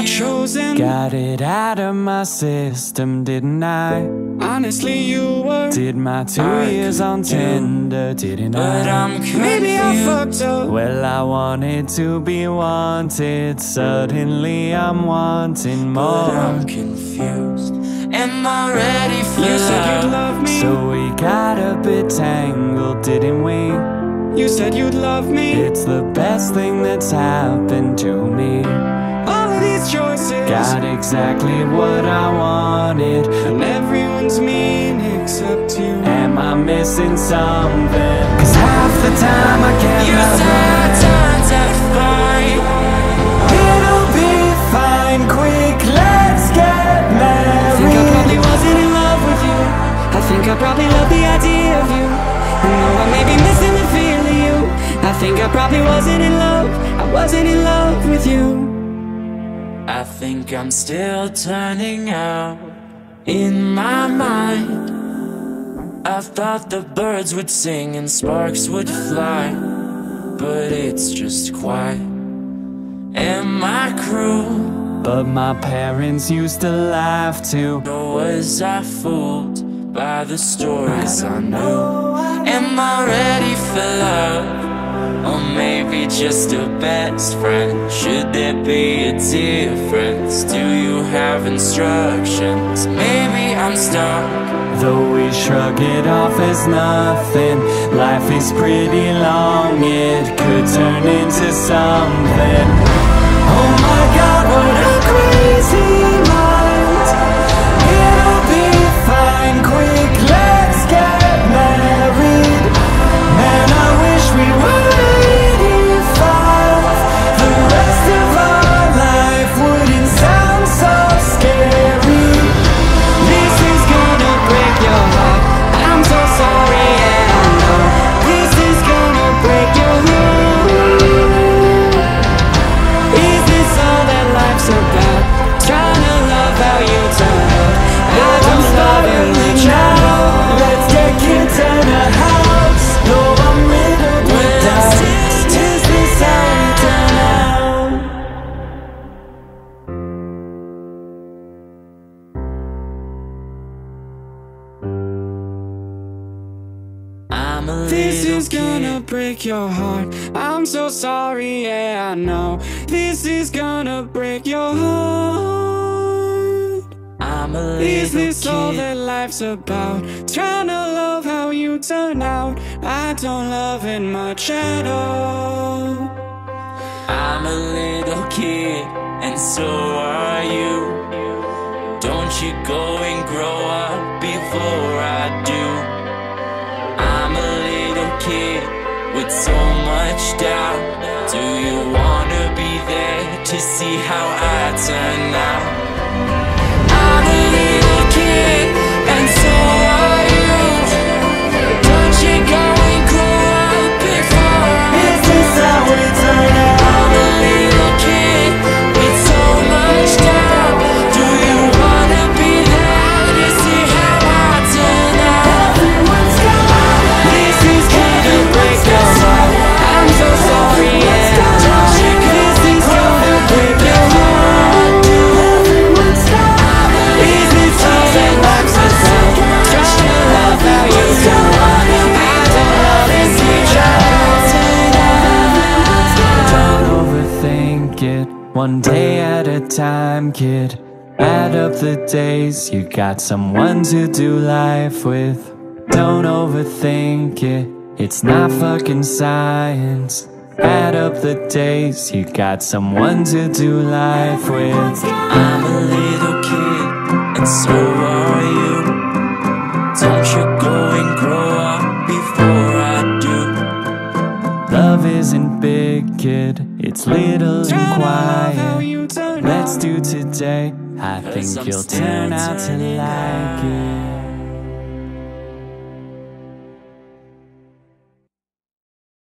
not chosen. Got it out of my system, didn't I? Honestly, you were. Did my 2 years on Tinder, didn't I? But I'm maybe I fucked up. Well, I wanted to be wanted. Suddenly I'm wanting more. But I'm confused. Am I ready for love? You said you'd love me. So we got a bit tangled, didn't we? You said you'd love me. It's the best thing that's happened to me. All of these choices got exactly what I wanted, and everyone's mean except you. Am I missing something? 'Cause half the time I can't you love her. It'll be fine, quick, let's get married. I think I probably wasn't in love with you. I think I probably loved the idea of you. I know I may be missing the feeling. I think I probably wasn't in love, I wasn't in love with you. I think I'm still turning out. In my mind I thought the birds would sing and sparks would fly, but it's just quiet. Am I cruel? But my parents used to laugh too. Or was I fooled by the stories I knew? Am I ready for love? Or maybe just a best friend? Should there be a difference? Do you have instructions? Maybe I'm stuck. Though we shrug it off as nothing, life is pretty long, it could turn into something. Oh my God, what a crazy mind. It'll be fine, quick, let's get married. Man, I wish we were. This is gonna break your heart. I'm so sorry, yeah, I know. This is gonna break your heart. I'm a little kid. Is this all that life's about? Trying to love how you turn out. I don't love it much at all. I'm a little kid, and so are you. Don't you go and grow up before I do. I'm a little kid with so much doubt. Do you wanna be there to see how I turn out? I'm a little kid, and so are you. Don't you go and grow up before I do. Is this how we turn out? I'm a little kid with so much doubt. Do you wanna be there to see how I turn out? One day at a time, kid. Add up the days. You got someone to do life with. Don't overthink it. It's not fucking science. Add up the days. You got someone to do life with. I'm a little kid, and so are you. Don't you go and grow up before I do. Love isn't big, kid. It's little and quiet. Let's do today. I think you'll turn out to like it.